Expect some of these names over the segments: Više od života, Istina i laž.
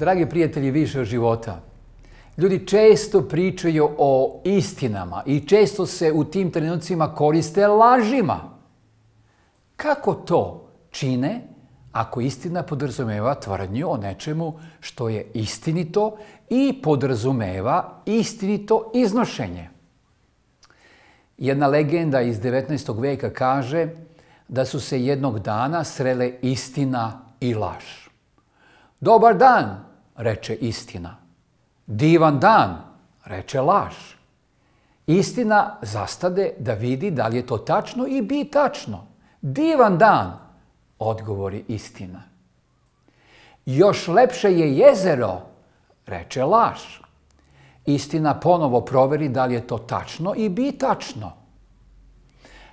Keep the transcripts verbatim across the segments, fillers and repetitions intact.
Dragi prijatelji Više od života, ljudi često pričaju o istinama i često se u tim trenucima koriste lažima. Kako to čine ako istina podrazumeva tvrdnju o nečemu što je istinito i podrazumeva istinito iznošenje? Jedna legenda iz devetnaestog veka kaže da su se jednog dana srele istina i laž. Dobar dan, reče istina. Divan dan, reče laž. Istina zastade da vidi da li je to tačno i bi tačno. Divan dan, odgovori istina. Još lepše je jezero, reče laž. Istina ponovo proveri da li je to tačno i bi tačno.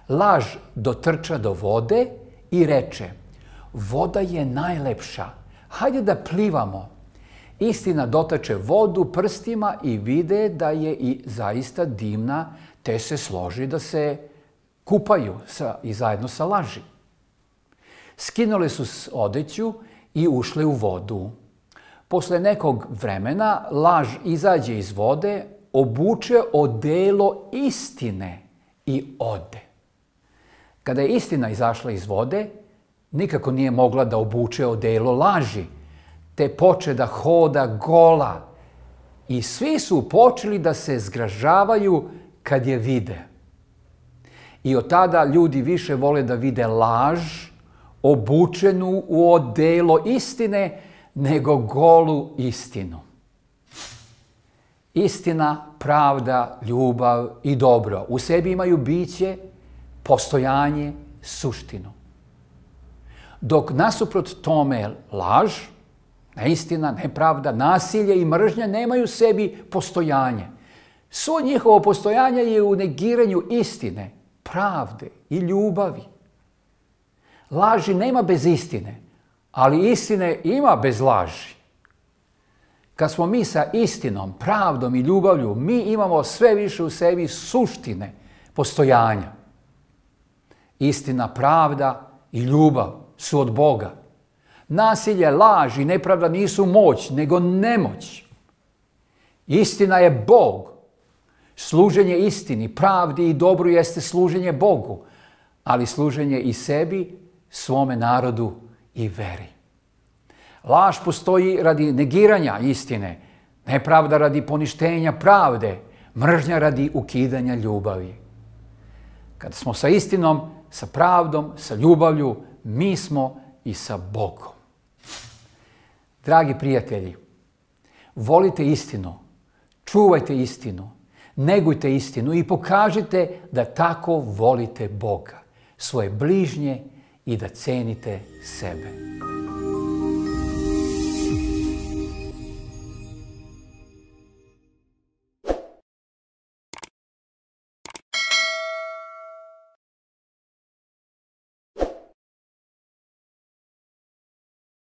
Laž dotrča do vode i reče: voda je najlepša, hajde da plivamo. Istina dotače vodu prstima i vide da je i zaista divna, te se složi da se kupaju sa, i zajedno sa laži. Skinule su odeću i ušle u vodu. Posle nekog vremena laž izađe iz vode, obuče odelo istine i ode. Kada je istina izašla iz vode, nikako nije mogla da obuče odelo laži, te poče da hoda gola. I svi su počeli da se zgražavaju kad je vide. I od tada ljudi više vole da vide laž obučenu u odelo istine nego golu istinu. Istina, pravda, ljubav i dobro u sebi imaju biće, postojanje, suštinu. Dok nasuprot tome laž, neistina, nepravda, nasilje i mržnja nemaju u sebi postojanje. Svo njihovo postojanje je u negiranju istine, pravde i ljubavi. Laži nema bez istine, ali istine ima bez laži. Kad smo mi sa istinom, pravdom i ljubavlju, mi imamo sve više u sebi suštine, postojanja. Istina, pravda i ljubav su od Boga. Nasilje, laž i nepravda nisu moć, nego nemoć. Istina je Bog. Služenje istini, pravdi i dobru jeste služenje Bogu, ali služenje i sebi, svome narodu i veri. Laž postoji radi negiranja istine, nepravda radi poništenja pravde, mržnja radi ukidanja ljubavi. Kada smo sa istinom, sa pravdom, sa ljubavlju, mi smo i sa Bogom. Dragi prijatelji, volite istinu, čuvajte istinu, negujte istinu i pokažite da tako volite Boga, svoje bližnje i da cenite sebe.